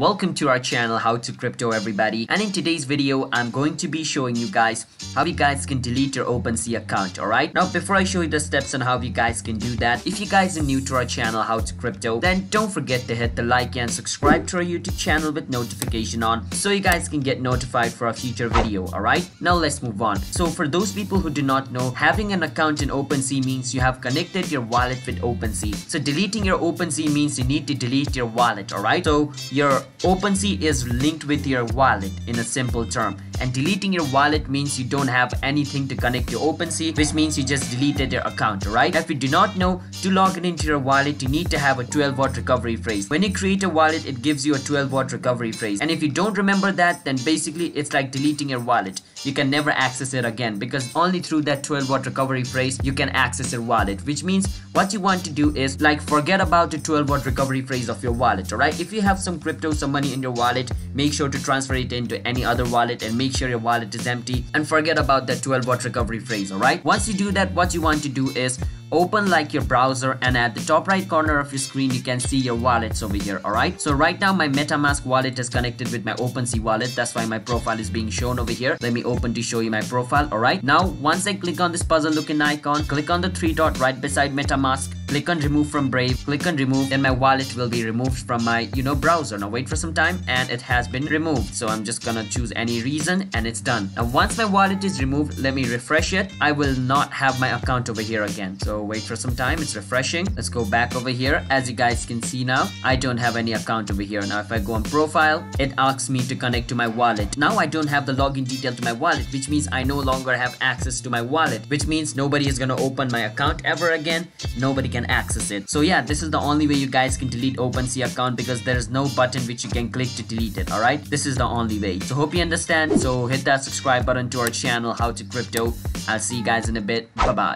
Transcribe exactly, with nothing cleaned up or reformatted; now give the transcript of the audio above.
Welcome to our channel How to Crypto everybody, and in today's video I'm going to be showing you guys how you guys can delete your OpenSea account. Alright, now before I show you the steps on how you guys can do that, if you guys are new to our channel How to Crypto, then don't forget to hit the like and subscribe to our YouTube channel with notification on so you guys can get notified for our future video. Alright, now let's move on. So for those people who do not know, having an account in OpenSea means you have connected your wallet with OpenSea. So deleting your OpenSea means you need to delete your wallet. Alright, so your OpenSea is linked with your wallet in a simple term, and deleting your wallet means you don't have anything to connect to OpenSea, which means you just deleted your account, right? If you do not know, to log in into your wallet you need to have a twelve watt recovery phrase. When you create a wallet, it gives you a twelve watt recovery phrase, and if you don't remember that, then basically it's like deleting your wallet. You can never access it again because only through that twelve watt recovery phrase you can access your wallet, which means what you want to do is like forget about the twelve watt recovery phrase of your wallet. Alright, if you have some crypto, some money in your wallet, make sure to transfer it into any other wallet and make sure your wallet is empty and forget about that twelve watt recovery phrase. Alright, once you do that, what you want to do is open like your browser, and at the top right corner of your screen you can see your wallets over here. Alright, so right now my MetaMask wallet is connected with my OpenSea wallet, that's why my profile is being shown over here. Let me open to show you my profile. Alright, now once I click on this puzzle looking icon, click on the three dot right beside MetaMask, click on remove from Brave, click on remove, then my wallet will be removed from my, you know, browser. Now wait for some time and it has been removed, so I'm just gonna choose any reason and it's done. Now once my wallet is removed, let me refresh it. I will not have my account over here again, so wait for some time, it's refreshing. Let's go back over here. As you guys can see now, I don't have any account over here. Now if I go on profile, it asks me to connect to my wallet. Now I don't have the login detail to my wallet, which means I no longer have access to my wallet, which means nobody is gonna open my account ever again, nobody can access it. So yeah, this is the only way you guys can delete OpenSea account, because there is no button which you can click to delete it. Alright, this is the only way. So hope you understand. So hit that subscribe button to our channel How to Crypto. I'll see you guys in a bit. Bye bye.